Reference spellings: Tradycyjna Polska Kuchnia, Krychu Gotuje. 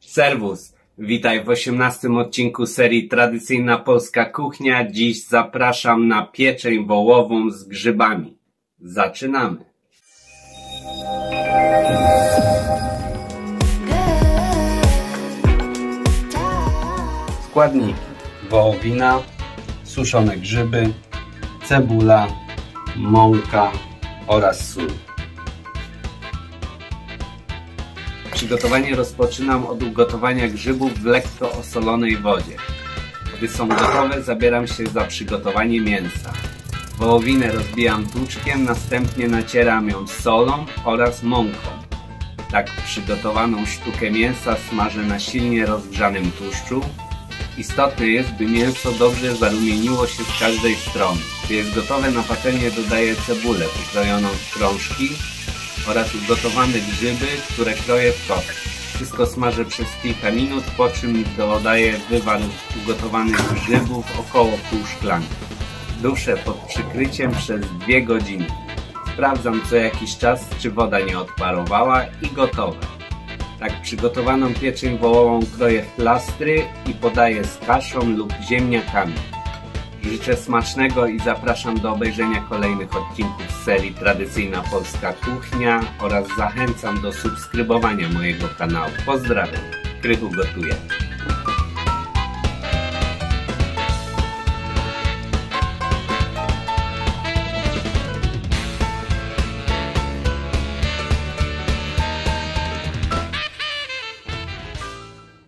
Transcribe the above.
Serwus, witaj w 18 odcinku serii Tradycyjna Polska Kuchnia. Dziś zapraszam na pieczeń wołową z grzybami. Zaczynamy! Składniki: wołowina, suszone grzyby, cebula, mąka oraz sól. Przygotowanie rozpoczynam od ugotowania grzybów w lekko osolonej wodzie. Gdy są gotowe, zabieram się za przygotowanie mięsa. Wołowinę rozbijam tłuczkiem, następnie nacieram ją solą oraz mąką. Tak przygotowaną sztukę mięsa smażę na silnie rozgrzanym tłuszczu. Istotne jest, by mięso dobrze zarumieniło się z każdej strony. Gdy jest gotowe na patelnię, dodaję cebulę pokrojoną w krążki oraz ugotowane grzyby, które kroję w kostek. Wszystko smażę przez kilka minut, po czym dodaję wywar ugotowanych grzybów około pół szklanki. Duszę pod przykryciem przez 2 godziny. Sprawdzam co jakiś czas, czy woda nie odparowała i gotowe. Tak przygotowaną pieczeń wołową kroję w plastry i podaję z kaszą lub ziemniakami. Życzę smacznego i zapraszam do obejrzenia kolejnych odcinków serii Tradycyjna Polska Kuchnia oraz zachęcam do subskrybowania mojego kanału. Pozdrawiam, Krychu Gotuje.